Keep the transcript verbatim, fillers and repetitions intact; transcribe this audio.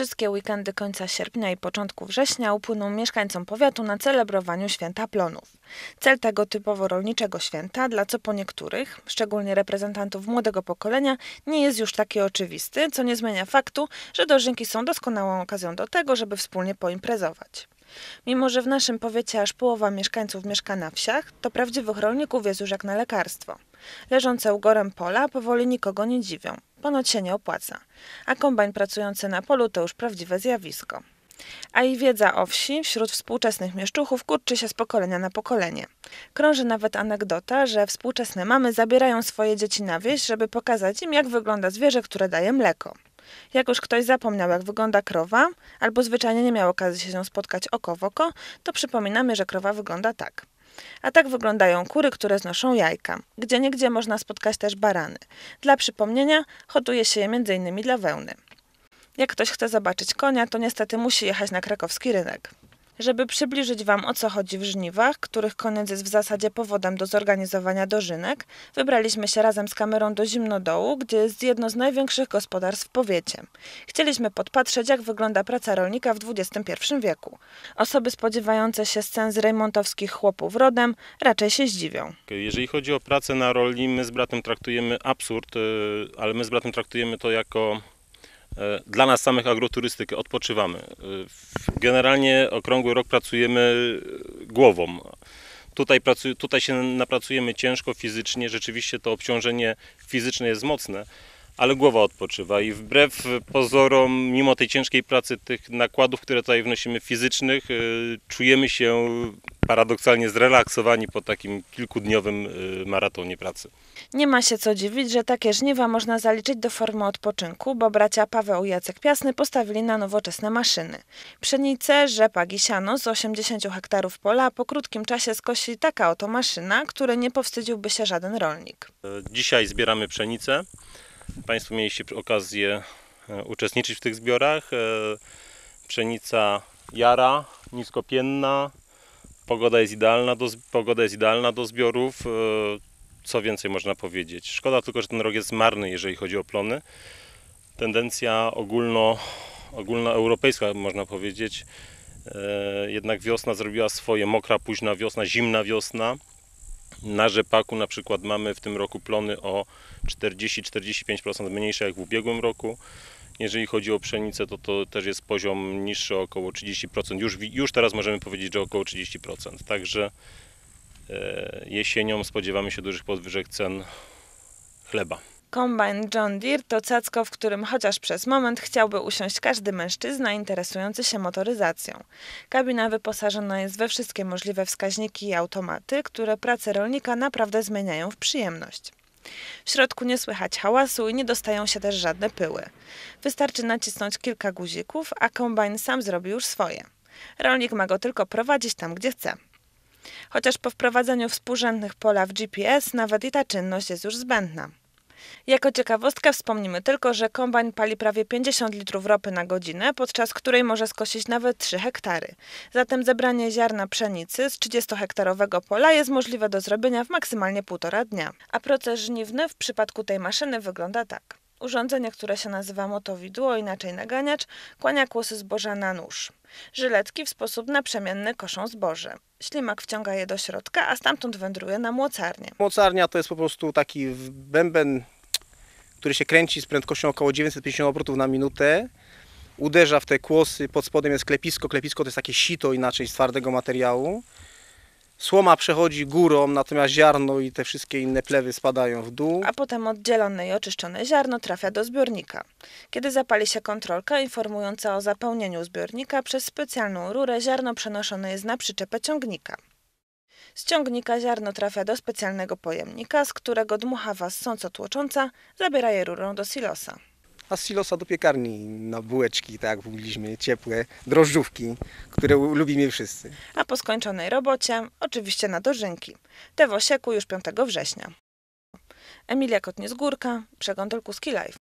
Wszystkie weekendy końca sierpnia i początku września upłyną mieszkańcom powiatu na celebrowaniu Święta Plonów. Cel tego typowo rolniczego święta, dla co po niektórych, szczególnie reprezentantów młodego pokolenia, nie jest już taki oczywisty, co nie zmienia faktu, że dożynki są doskonałą okazją do tego, żeby wspólnie poimprezować. Mimo że w naszym powiecie aż połowa mieszkańców mieszka na wsiach, to prawdziwych rolników jest już jak na lekarstwo. Leżące ugorem pola powoli nikogo nie dziwią. Ponoć się nie opłaca. A kombajn pracujący na polu to już prawdziwe zjawisko. A i wiedza o wsi wśród współczesnych mieszczuchów kurczy się z pokolenia na pokolenie. Krąży nawet anegdota, że współczesne mamy zabierają swoje dzieci na wieś, żeby pokazać im, jak wygląda zwierzę, które daje mleko. Jak już ktoś zapomniał, jak wygląda krowa, albo zwyczajnie nie miał okazji się z nią spotkać oko w oko, to przypominamy, że krowa wygląda tak. A tak wyglądają kury, które znoszą jajka. Gdzieniegdzie można spotkać też barany. Dla przypomnienia hoduje się je między innymi dla wełny. Jak ktoś chce zobaczyć konia, to niestety musi jechać na krakowski rynek. Żeby przybliżyć Wam, o co chodzi w żniwach, których koniec jest w zasadzie powodem do zorganizowania dożynek, wybraliśmy się razem z kamerą do Zimnodołu, gdzie jest jedno z największych gospodarstw w powiecie. Chcieliśmy podpatrzeć, jak wygląda praca rolnika w dwudziestym pierwszym wieku. Osoby spodziewające się scen z rejmontowskich chłopów rodem raczej się zdziwią. Jeżeli chodzi o pracę na roli, my z bratem traktujemy absurd, ale my z bratem traktujemy to jako... Dla nas samych agroturystykę, odpoczywamy. Generalnie okrągły rok pracujemy głową. Tutaj, pracuj, tutaj się napracujemy ciężko fizycznie, rzeczywiście to obciążenie fizyczne jest mocne, ale głowa odpoczywa i wbrew pozorom, mimo tej ciężkiej pracy, tych nakładów, które tutaj wnosimy fizycznych, czujemy się paradoksalnie zrelaksowani po takim kilkudniowym maratonie pracy. Nie ma się co dziwić, że takie żniwa można zaliczyć do formy odpoczynku, bo bracia Paweł i Jacek Piasny postawili na nowoczesne maszyny. Pszenicę, rzepak i siano z osiemdziesięciu hektarów pola po krótkim czasie skosi taka oto maszyna, której nie powstydziłby się żaden rolnik. Dzisiaj zbieramy pszenicę. Państwo mieliście okazję uczestniczyć w tych zbiorach. Pszenica jara, niskopienna. Pogoda jest idealna do, pogoda jest idealna do zbiorów. Co więcej można powiedzieć. Szkoda tylko, że ten rok jest marny, jeżeli chodzi o plony. Tendencja ogólno, ogólnoeuropejska, można powiedzieć. Jednak wiosna zrobiła swoje, mokra, późna wiosna, zimna wiosna. Na rzepaku na przykład mamy w tym roku plony o czterdzieści do czterdziestu pięciu procent mniejsze jak w ubiegłym roku. Jeżeli chodzi o pszenicę, to to też jest poziom niższy, około trzydzieści procent. Już, już teraz możemy powiedzieć, że około trzydzieści procent. Także jesienią spodziewamy się dużych podwyżek cen chleba. Kombajn John Deere to cacko, w którym chociaż przez moment chciałby usiąść każdy mężczyzna interesujący się motoryzacją. Kabina wyposażona jest we wszystkie możliwe wskaźniki i automaty, które pracę rolnika naprawdę zmieniają w przyjemność. W środku nie słychać hałasu i nie dostają się też żadne pyły. Wystarczy nacisnąć kilka guzików, a kombajn sam zrobi już swoje. Rolnik ma go tylko prowadzić tam, gdzie chce. Chociaż po wprowadzeniu współrzędnych pola w G P S nawet i ta czynność jest już zbędna. Jako ciekawostkę wspomnimy tylko, że kombajn pali prawie pięćdziesiąt litrów ropy na godzinę, podczas której może skosić nawet trzy hektary. Zatem zebranie ziarna pszenicy z trzydziestohektarowego pola jest możliwe do zrobienia w maksymalnie półtora dnia. A proces żniwny w przypadku tej maszyny wygląda tak. Urządzenie, które się nazywa motowidło, inaczej naganiacz, kłania kłosy zboża na nóż. Żyletki w sposób naprzemienny koszą zboże. Ślimak wciąga je do środka, a stamtąd wędruje na młocarnię. Młocarnia to jest po prostu taki bęben, który się kręci z prędkością około dziewięćset pięćdziesiąt obrotów na minutę. Uderza w te kłosy, pod spodem jest klepisko. Klepisko to jest takie sito inaczej z twardego materiału. Słoma przechodzi górą, natomiast ziarno i te wszystkie inne plewy spadają w dół. A potem oddzielone i oczyszczone ziarno trafia do zbiornika. Kiedy zapali się kontrolka informująca o zapełnieniu zbiornika, przez specjalną rurę ziarno przenoszone jest na przyczepę ciągnika. Z ciągnika ziarno trafia do specjalnego pojemnika, z którego dmuchawa ssąco tłocząca zabiera je rurą do silosa. A z silosa do piekarni na bułeczki, tak jak mówiliśmy, ciepłe drożdżówki, które lubimy wszyscy. A po skończonej robocie oczywiście na dożynki. Te w Osieku już piątego września. Emilia Kotniec, Górka, Przegląd Olkuski Live.